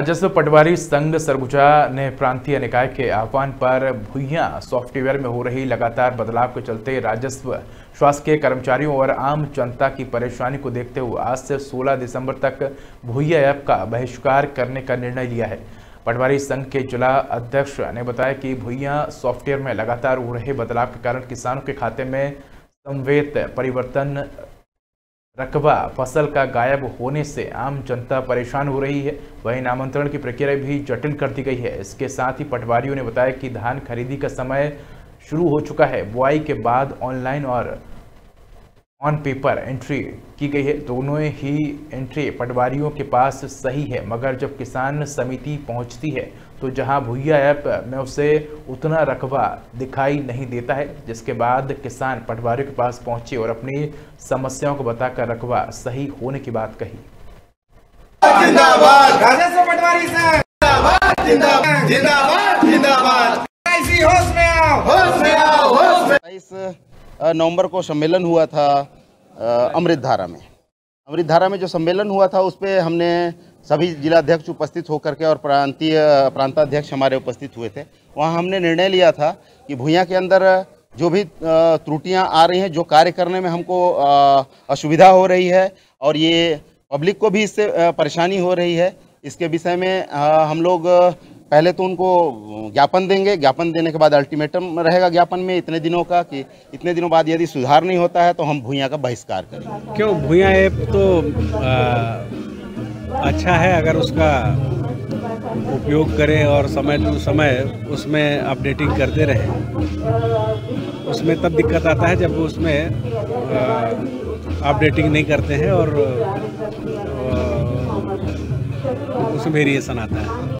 राजस्व पटवारी संघ सरगुजा ने प्रांतीय निकाय के आह्वान पर भुइयां सॉफ्टवेयर में हो रही लगातार बदलाव के चलते राजस्व शासकीय कर्मचारियों और आम जनता की परेशानी को देखते हुए आज से 16 दिसंबर तक भुइयां ऐप का बहिष्कार करने का निर्णय लिया है। पटवारी संघ के जिला अध्यक्ष ने बताया कि भुइयां सॉफ्टवेयर में लगातार हो रहे बदलाव के कारण किसानों के खाते में समवेत परिवर्तन रकबा फसल का गायब होने से आम जनता परेशान हो रही है। वहीं नामांतरण की प्रक्रिया भी जटिल कर दी गई है। इसके साथ ही पटवारियों ने बताया कि धान खरीदी का समय शुरू हो चुका है। बुआई के बाद ऑनलाइन और ऑन पेपर एंट्री की गई है। दोनों ही एंट्री पटवारियों के पास सही है, मगर जब किसान समिति पहुंचती है तो जहां भुइयां ऐप में उसे उतना रकबा दिखाई नहीं देता है, जिसके बाद किसान पटवारियों के पास पहुंचे और अपनी समस्याओं को बताकर रकबा सही होने की बात कही। राजस्व पटवारी संघ जिंदाबाद जिंदाबाद जिंदाबाद। होश में आओ, होश में आओ, होश में। 22 नवंबर को सम्मेलन हुआ था अमृतधारा में जो सम्मेलन हुआ था उस पर हमने सभी जिलाध्यक्ष उपस्थित होकर के और प्रांताध्यक्ष हमारे उपस्थित हुए थे। वहाँ हमने निर्णय लिया था कि भुइयां के अंदर जो भी त्रुटियां आ रही हैं, जो कार्य करने में हमको असुविधा हो रही है और ये पब्लिक को भी इससे परेशानी हो रही है, इसके विषय में हम लोग पहले तो उनको ज्ञापन देंगे। ज्ञापन देने के बाद अल्टीमेटम रहेगा ज्ञापन में इतने दिनों का कि इतने दिनों बाद यदि सुधार नहीं होता है तो हम भुइयां का बहिष्कार करेंगे। क्यों भुइयां ऐप तो अच्छा है अगर उसका उपयोग करें और समय टू समय उसमें अपडेटिंग करते रहें। उसमें तब दिक्कत आता है जब उसमें अपडेटिंग नहीं करते हैं और उसमें वेरिएशन आता है।